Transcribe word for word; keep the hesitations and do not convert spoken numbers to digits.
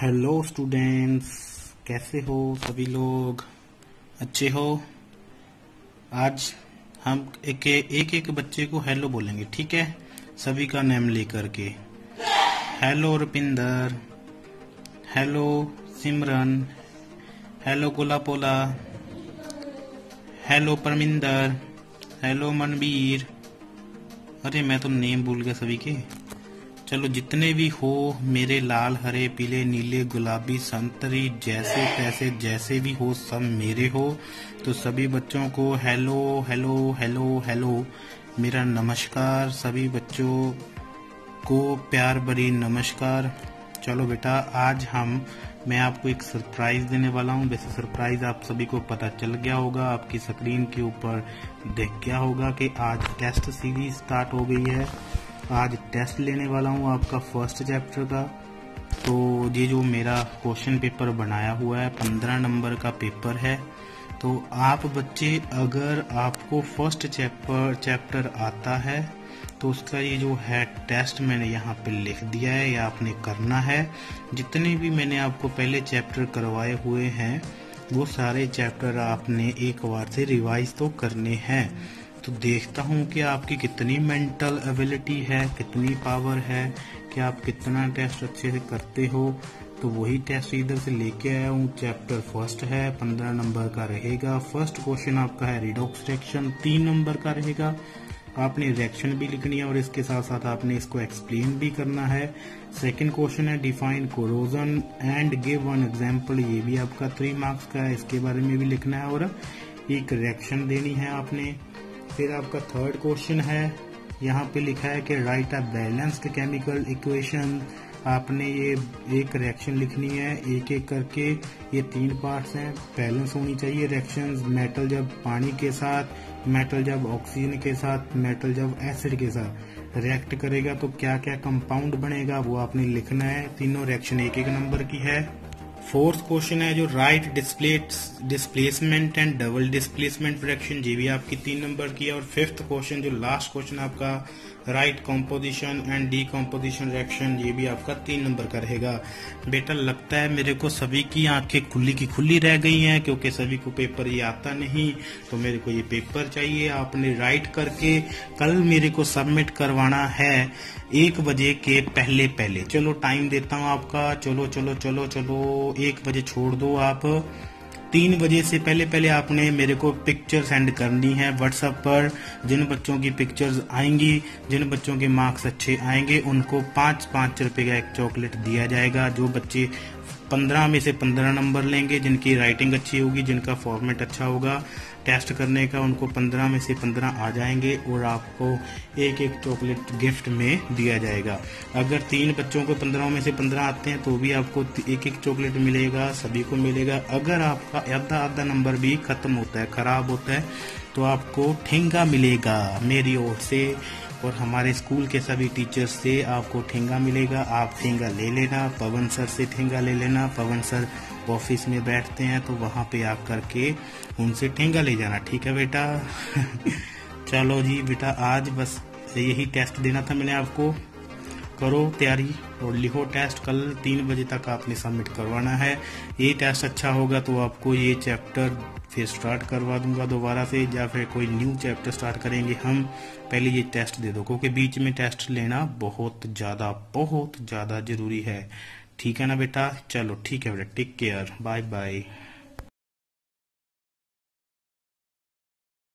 Hello students, कैसे हो सभी लोग? अच्छे हो? आज हम एक एक, एक बच्चे को हेलो बोलेंगे, ठीक है? सभी का नेम लेकर के। Hello Rupinder, hello Simran, hello गुलापोला, हेलो परमिंदर, हेलो मनवीर। अरे मैं तो नेम भूल गया सभी के। चलो, जितने भी हो मेरे लाल, हरे, पीले, नीले, गुलाबी, संतरी, जैसे तैसे जैसे भी हो सब मेरे हो। तो सभी बच्चों को हेलो हेलो हेलो हेलो, मेरा नमस्कार। सभी बच्चों को प्यार भरी नमस्कार। चलो बेटा, आज हम मैं आपको एक सरप्राइज देने वाला हूँ। वैसे सरप्राइज आप सभी को पता चल गया होगा, आपकी स्क्रीन के ऊपर देख गया होगा कि आज टेस्ट सीरीज स्टार्ट हो गई है। आज टेस्ट लेने वाला हूँ आपका फर्स्ट चैप्टर का। तो ये जो मेरा क्वेश्चन पेपर बनाया हुआ है, पंद्रह नंबर का पेपर है। तो आप बच्चे, अगर आपको फर्स्ट चैप्टर चैप्टर आता है तो उसका ये जो है टेस्ट मैंने यहाँ पे लिख दिया है, या आपने करना है। जितने भी मैंने आपको पहले चैप्टर करवाए हुए हैं वो सारे चैप्टर आपने एक बार से रिवाइज तो करने हैं। तो देखता हूँ कि आपकी कितनी मेंटल एबिलिटी है, कितनी पावर है, कि आप कितना टेस्ट अच्छे से करते हो। तो वही टेस्ट इधर से लेके आया हूँ। चैप्टर फर्स्ट है, पंद्रह नंबर का रहेगा। फर्स्ट क्वेश्चन आपका है रिडॉक्स रिएक्शन, तीन नंबर का रहेगा। आपने रिएक्शन भी लिखनी है और इसके साथ साथ आपने इसको एक्सप्लेन भी करना है। सेकंड क्वेश्चन है define corrosion and give one example, ये भी आपका थ्री मार्क्स का है, इसके बारे में भी लिखना है और एक रिएक्शन देनी है आपने। फिर आपका थर्ड क्वेश्चन है, यहाँ पे लिखा है कि write a balanced chemical equation. आपने ये एक रिएक्शन लिखनी है, एक एक करके। ये तीन पार्ट्स हैं, बैलेंस होनी चाहिए रिएक्शंस। मेटल जब पानी के साथ, मेटल जब ऑक्सीजन के साथ, मेटल जब एसिड के साथ रिएक्ट करेगा तो क्या क्या कंपाउंड बनेगा, वो आपने लिखना है। तीनों रिएक्शन एक एक नंबर की है। फोर्थ क्वेश्चन है जो write displacement and double displacement reaction, जी भी आपकी तीन नंबर की है। और फिफ्थ क्वेश्चन, जो लास्ट क्वेश्चन आपका, write composition and decomposition reaction, ये भी आपका तीन नंबर का रहेगा। बेटा लगता है मेरे को सभी की आंखें खुली की खुली रह गई हैं, क्योंकि सभी को पेपर ये आता नहीं। तो मेरे को ये पेपर चाहिए, आपने राइट करके कल मेरे को सबमिट करवाना है एक बजे के पहले पहले। चलो टाइम देता हूँ आपका, चलो चलो चलो चलो एक बजे छोड़ दो आप, तीन बजे से पहले पहले आपने मेरे को पिक्चर सेंड करनी है व्हाट्सएप पर। जिन बच्चों की पिक्चर्स आएंगी, जिन बच्चों के मार्क्स अच्छे आएंगे, उनको पाँच पाँच रुपये का एक चॉकलेट दिया जाएगा। जो बच्चे पंद्रह में से पंद्रह नंबर लेंगे, जिनकी राइटिंग अच्छी होगी, जिनका फॉर्मेट अच्छा होगा टेस्ट करने का, उनको पंद्रह में से पंद्रह आ जाएंगे और आपको एक एक चॉकलेट गिफ्ट में दिया जाएगा। अगर तीन बच्चों को पंद्रह में से पंद्रह आते हैं तो भी आपको एक एक चॉकलेट मिलेगा, सभी को मिलेगा। अगर आपका आधा आधा नंबर भी खत्म होता है, खराब होता है, तो आपको ठेंगा मिलेगा मेरी ओर से और हमारे स्कूल के सभी टीचर्स से। आपको ठेंगा मिलेगा, आप ठेंगा ले लेना, पवन सर से ठेंगा ले लेना। पवन सर ऑफिस में बैठते हैं तो वहाँ पे आप करके उनसे ठेंगा ले जाना, ठीक है बेटा? चलो जी बेटा, आज बस यही टेस्ट देना था मैंने आपको। करो तैयारी और लिखो टेस्ट, कल तीन बजे तक आपने सबमिट करवाना है। ये टेस्ट अच्छा होगा तो आपको ये चैप्टर फिर स्टार्ट करवा दूंगा दोबारा से, या फिर कोई न्यू चैप्टर स्टार्ट करेंगे हम। पहले ये टेस्ट दे दो, क्योंकि बीच में टेस्ट लेना बहुत ज़्यादा बहुत ज़्यादा ज़रूरी है, ठीक है ना बेटा? चलो ठीक है बेटा, टेक केयर, बाय बाय।